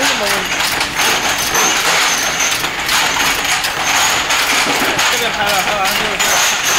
没什么问题。这个拍了，拍完之后。